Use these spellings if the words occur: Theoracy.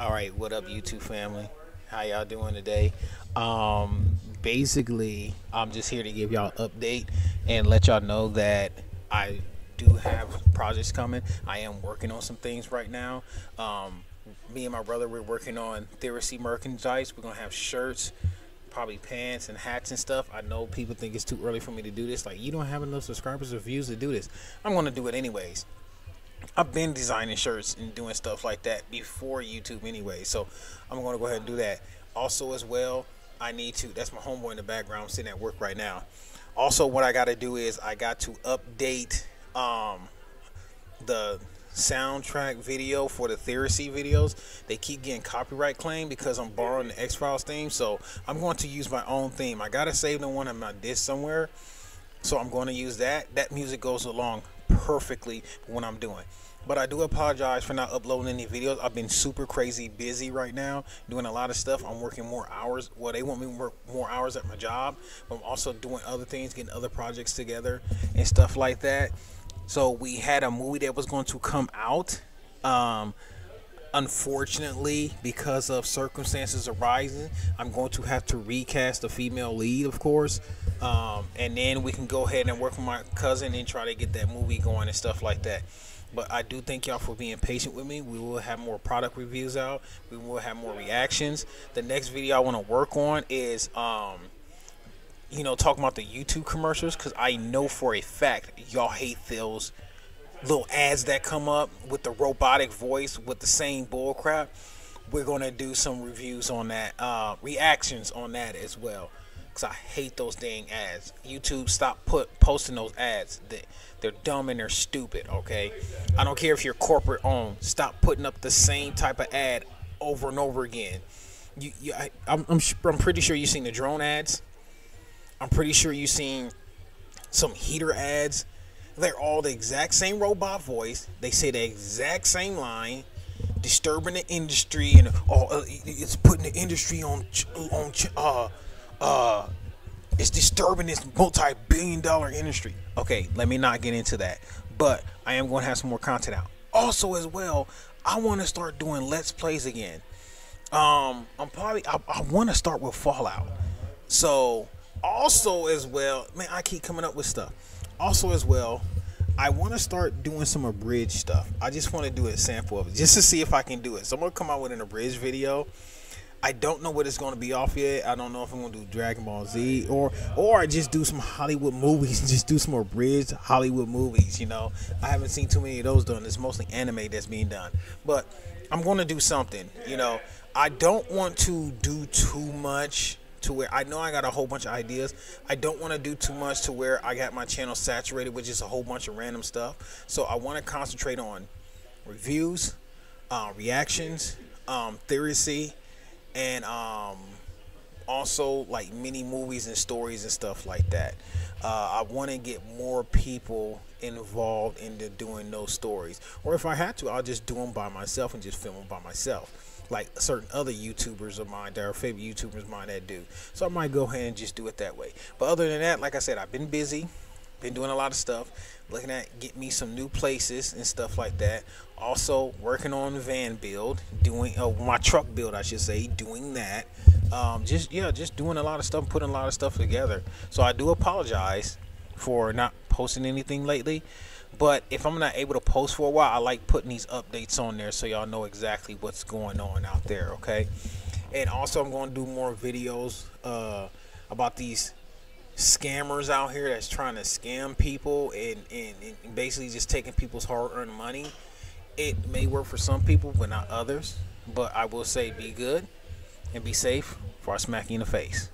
All right, what up YouTube family? How y'all doing today? Basically, I'm just here to give y'all an update and let y'all know that I do have projects coming. I am working on some things right now. Me and my brother, we're working on Theoracy merchandise. We're gonna have shirts, probably pants and hats and stuff. I know people think it's too early for me to do this. Like, you don't have enough subscribers or views to do this. I'm gonna do it anyways. I've been designing shirts and doing stuff like that before YouTube anyway, so I'm going to go ahead and do that. Also as well, I need to, that's my homeboy in the background sitting at work right now. Also, what I got to do is I got to update the soundtrack video for the Theoracy videos. They keep getting copyright claim because I'm borrowing the X-Files theme, so I'm going to use my own theme. I got to save the one on my disc somewhere, so I'm going to use that. That music goes along perfectly what I'm doing. But I do apologize for not uploading any videos. I've been super crazy busy right now, doing a lot of stuff. I'm working more hours. Well, they want me to work more hours at my job, but I'm also doing other things, getting other projects together and stuff like that. So we had a movie that was going to come out. Unfortunately, because of circumstances arising, I'm going to have to recast the female lead, of course, and then we can go ahead and work with my cousin and try to get that movie going and stuff like that. But I do thank y'all for being patient with me. We will have more product reviews out. We will have more reactions. The next video I want to work on is you know, talking about the YouTube commercials, because I know for a fact y'all hate those little ads that come up with the robotic voice with the same bull crap. We're gonna do some reviews on that, reactions on that as well, because I hate those dang ads. YouTube, stop posting those ads. They're dumb and they're stupid, okay? I don't care if you're corporate owned, stop putting up the same type of ad over and over again. I'm pretty sure you've seen the drone ads. I'm pretty sure you've seen some heater ads. They're all the exact same robot voice. They say the exact same line, disturbing the industry, and it's putting the industry on it's disturbing this multi-billion-dollar industry. Okay, let me not get into that, but I am going to have some more content out. Also as well, I want to start doing Let's Plays again. I want to start with Fallout. So also as well, man, I keep coming up with stuff. Also as well, I want to start doing some abridged stuff. I just want to do a sample of it just to see if I can do it. So I'm going to come out with an abridged video. I don't know what it's going to be off yet. I don't know if I'm going to do Dragon Ball Z or I just do some Hollywood movies. Just do some abridged Hollywood movies, you know. I haven't seen too many of those done. It's mostly anime that's being done. But I'm going to do something, you know. I don't want to do too much to where I know I got a whole bunch of ideas. I don't want to do too much to where I got my channel saturated with just a whole bunch of random stuff. So I want to concentrate on reviews, reactions, Theoracy, and also like mini movies and stories and stuff like that. I want to get more people involved into doing those stories, or if I had to, I'll just do them by myself and just film them by myself, like certain other YouTubers of mine, that are favorite YouTubers of mine that do. So I might go ahead and just do it that way. But other than that, like I said, I've been busy, been doing a lot of stuff, looking at get me some new places and stuff like that. Also working on the van build, doing my truck build, I should say, doing that. Just doing a lot of stuff, putting a lot of stuff together. So I do apologize for not posting anything lately. But if I'm not able to post for a while, I like putting these updates on there so y'all know exactly what's going on out there, okay? And also, I'm going to do more videos about these scammers out here that's trying to scam people and basically just taking people's hard-earned money. It may work for some people, but not others. But I will say, be good and be safe, before I smack you in the face.